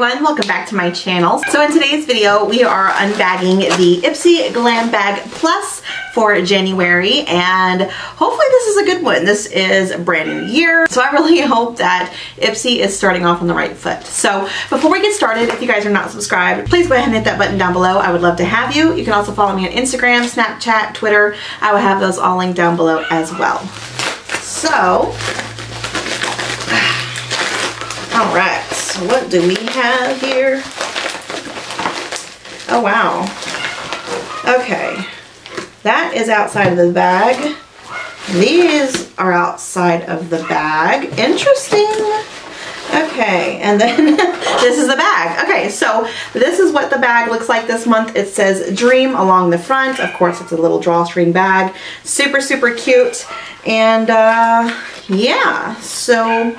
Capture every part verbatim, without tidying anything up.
everyone, welcome back to my channel. So in today's video, we are unbagging the Ipsy Glam Bag Plus for January, and hopefully this is a good one. This is a brand new year, so I really hope that Ipsy is starting off on the right foot. So before we get started, if you guys are not subscribed, please go ahead and hit that button down below. I would love to have you. You can also follow me on Instagram, Snapchat, Twitter. I will have those all linked down below as well. So, all right, so what do we have here? Oh, wow. Okay, that is outside of the bag. These are outside of the bag. Interesting. Okay, and then this is the bag. Okay, so this is what the bag looks like this month. It says Dream along the front. Of course, it's a little drawstring bag. Super, super cute. And uh, yeah, so...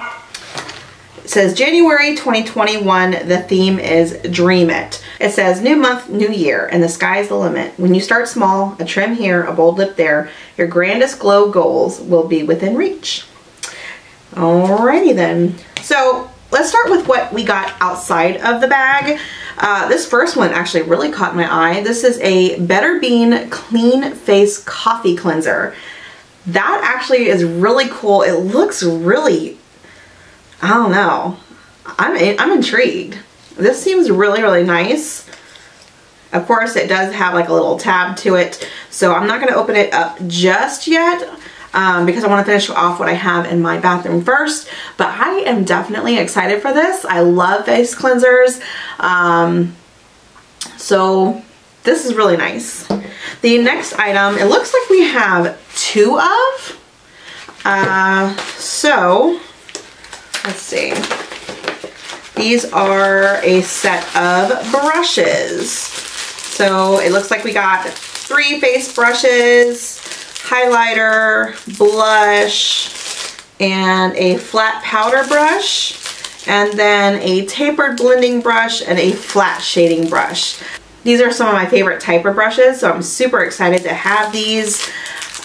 It says January twenty twenty-one, the theme is Dream It. It says new month, new year, and the sky's the limit. When you start small, a trim here, a bold lip there, your grandest glow goals will be within reach. Alrighty then. So let's start with what we got outside of the bag. Uh, this first one actually really caught my eye. This is a Better Bean Clean Face Coffee Cleanser. That actually is really cool. It looks really I don't know. I'm, I'm intrigued. This seems really, really nice. Of course, it does have like a little tab to it, so I'm not going to open it up just yet um, because I want to finish off what I have in my bathroom first, but I am definitely excited for this. I love face cleansers. Um, so this is really nice. The next item, it looks like we have two of. Uh, so... Let's see. These are a set of brushes. So it looks like we got three face brushes, highlighter, blush, and a flat powder brush, and then a tapered blending brush and a flat shading brush. These are some of my favorite type of brushes, so I'm super excited to have these.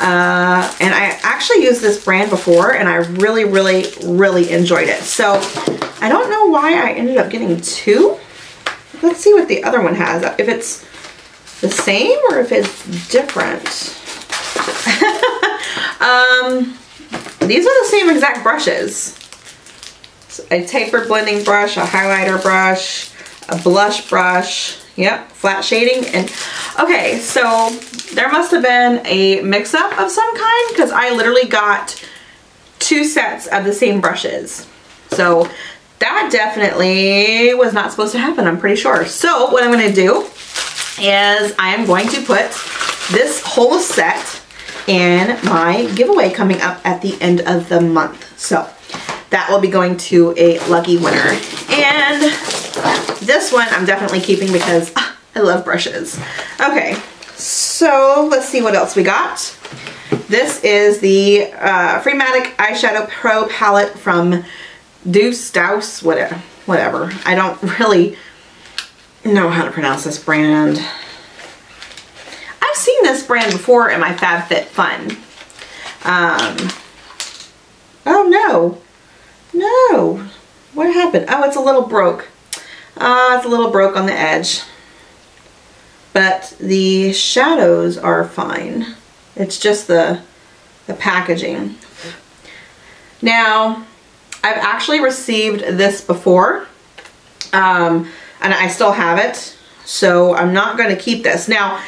Uh, and I actually used this brand before and I really, really, really enjoyed it. So I don't know why I ended up getting two. Let's see what the other one has, if it's the same or if it's different. um, these are the same exact brushes. So a tapered blending brush, a highlighter brush, a blush brush. Yep, flat shading. And okay, so there must have been a mix-up of some kind because I literally got two sets of the same brushes. So that definitely was not supposed to happen, I'm pretty sure. So what I'm going to do is I am going to put this whole set in my giveaway coming up at the end of the month. So that will be going to a lucky winner. And this one I'm definitely keeping because ah, I love brushes. Okay, so let's see what else we got. This is the uh, Freematic Eyeshadow Pro Palette from Doucce, Doucce, whatever, whatever. I don't really know how to pronounce this brand. I've seen this brand before in my FabFitFun. Um, oh no, no, what happened? Oh, it's a little broke. Uh, it's a little broke on the edge, but the shadows are fine. It's just the, the packaging. Now, I've actually received this before, um, and I still have it, so I'm not going to keep this. Now,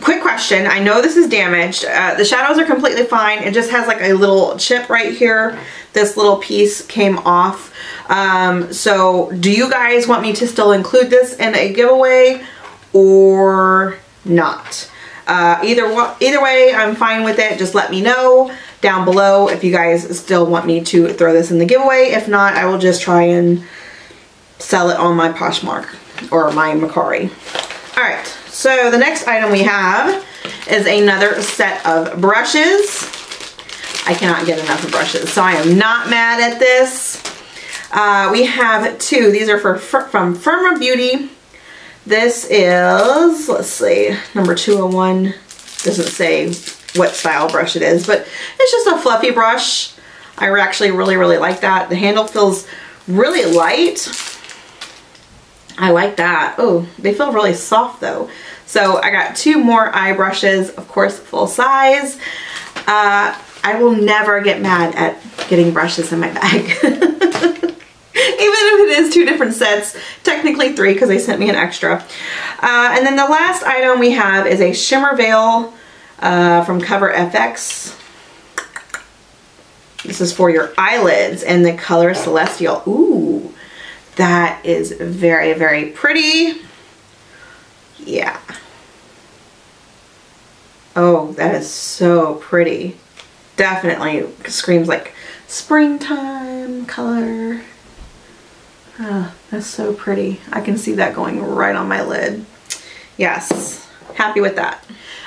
quick question. I know this is damaged. Uh, the shadows are completely fine. It just has like a little chip right here. This little piece came off. Um, so do you guys want me to still include this in a giveaway or not? Uh, either, either way, I'm fine with it. Just let me know down below if you guys still want me to throw this in the giveaway. If not, I will just try and sell it on my Poshmark or my Mercari. All right, so the next item we have is another set of brushes. I cannot get enough of brushes, so I am not mad at this. Uh, we have two. These are for, from Firma Beauty. This is, let's see, number two oh one. Doesn't say what style brush it is, but it's just a fluffy brush. I actually really, really like that. The handle feels really light. I like that. Oh, they feel really soft though. So I got two more eye brushes, of course, full size. Uh, I will never get mad at getting brushes in my bag. Even if it is two different sets, technically three because they sent me an extra. Uh, and then the last item we have is a shimmer veil uh, from Cover F X. This is for your eyelids in the color Celestial. Ooh, that is very, very pretty. Yeah. Oh, that is so pretty. Definitely screams like springtime color. Oh, that's so pretty. I can see that going right on my lid. Yes, happy with that.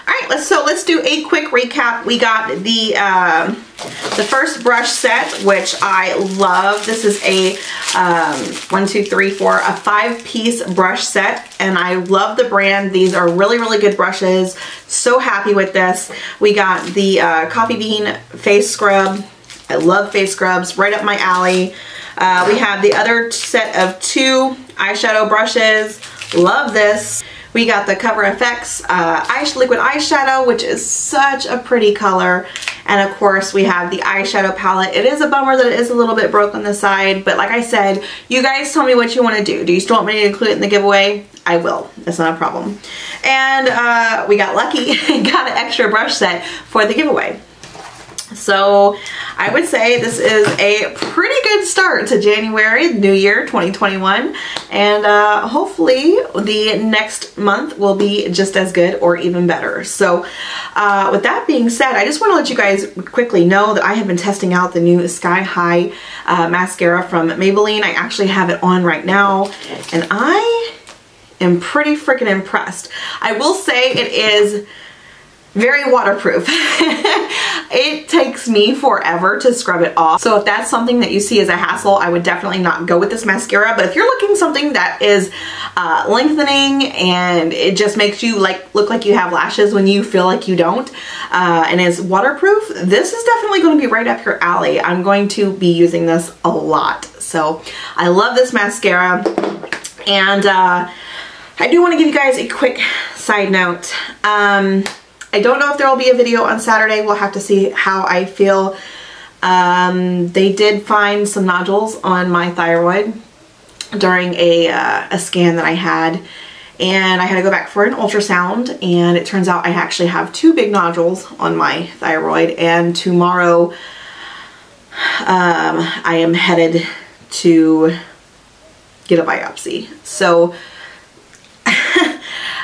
All right, let's, so let's do a quick recap. We got the um, the first brush set, which I love. This is a um, one, two, three, four, a five-piece brush set, and I love the brand. These are really, really good brushes. So happy with this. We got the uh, Coffee Bean Face Scrub. I love face scrubs, right up my alley. Uh, we have the other set of two eyeshadow brushes. Love this. We got the Cover F X uh, eyes liquid eyeshadow, which is such a pretty color. And of course, we have the eyeshadow palette. It is a bummer that it is a little bit broke on the side, but like I said, you guys tell me what you want to do. Do you still want me to include it in the giveaway? I will. That's not a problem. And uh, we got lucky and got an extra brush set for the giveaway. So I would say this is a pretty good start to January, New Year twenty twenty-one, and uh, hopefully the next month will be just as good or even better. So uh, with that being said, I just want to let you guys quickly know that I have been testing out the new Sky High uh, mascara from Maybelline. I actually have it on right now, and I am pretty freaking impressed. I will say it is very waterproof. It takes me forever to scrub it off. So if that's something that you see as a hassle, I would definitely not go with this mascara. But if you're looking something that is uh, lengthening and it just makes you like look like you have lashes when you feel like you don't, uh, and is waterproof, this is definitely going to be right up your alley. I'm going to be using this a lot. So I love this mascara. And uh, I do want to give you guys a quick side note. Um, I don't know if there will be a video on Saturday. We'll have to see how I feel. Um, they did find some nodules on my thyroid during a, uh, a scan that I had. And I had to go back for an ultrasound. And it turns out I actually have two big nodules on my thyroid. And tomorrow um, I am headed to get a biopsy. So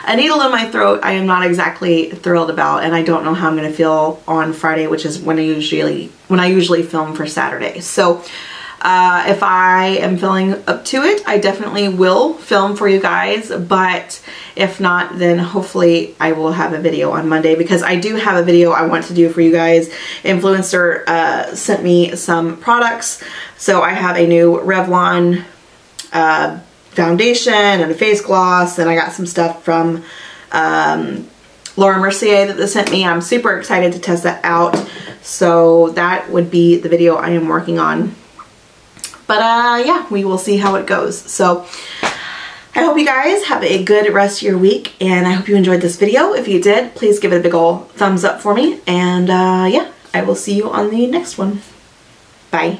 a needle in my throat I am not exactly thrilled about, and I don't know how I'm going to feel on Friday, which is when I usually when I usually film for Saturday. So uh, if I am feeling up to it, I definitely will film for you guys, but if not, then hopefully I will have a video on Monday, because I do have a video I want to do for you guys. Influencer uh, sent me some products, so I have a new Revlon uh, foundation and a face gloss, and I got some stuff from um, Laura Mercier that they sent me. I'm super excited to test that out, so that would be the video I am working on. But uh, yeah, we will see how it goes. So I hope you guys have a good rest of your week, and I hope you enjoyed this video. If you did, please give it a big ol' thumbs up for me, and uh, yeah, I will see you on the next one. Bye.